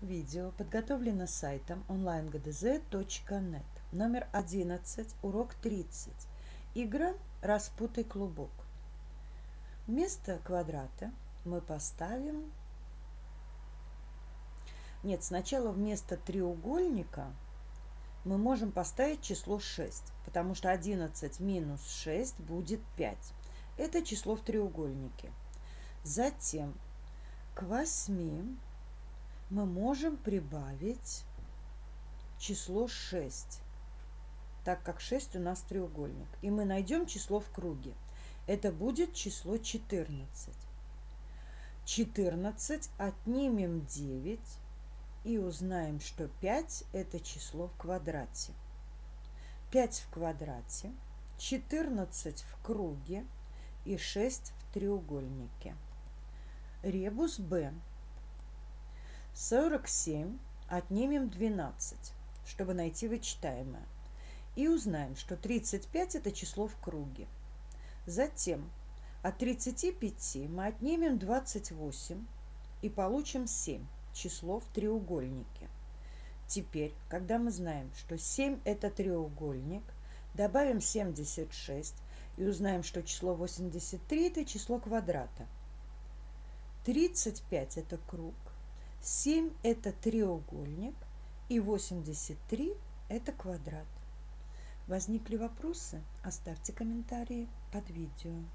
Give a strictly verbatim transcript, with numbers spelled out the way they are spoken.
Видео подготовлено сайтом онлайн джи ди зет точка нет. Номер одиннадцать, урок тридцать. Игра «Распутай клубок». Вместо квадрата мы поставим... Нет, сначала вместо треугольника мы можем поставить число шесть, потому что одиннадцать минус шесть будет пять. Это число в треугольнике. Затем к восьми... мы можем прибавить число шесть, так как шесть у нас треугольник. И мы найдем число в круге. Это будет число четырнадцать. четырнадцать отнимем девять и узнаем, что пять – это число в квадрате. пять в квадрате, четырнадцать в круге и шесть в треугольнике. Ребус Б. сорок семь отнимем двенадцать, чтобы найти вычитаемое. И узнаем, что тридцать пять – это число в круге. Затем от тридцати пяти мы отнимем двадцать восемь и получим семь, число в треугольнике. Теперь, когда мы знаем, что семь – это треугольник, добавим семьдесят шесть и узнаем, что число восемьдесят три – это число квадрата. тридцать пять – это круг. семь – это треугольник, и восемьдесят три – это квадрат. Возникли вопросы? Оставьте комментарии под видео.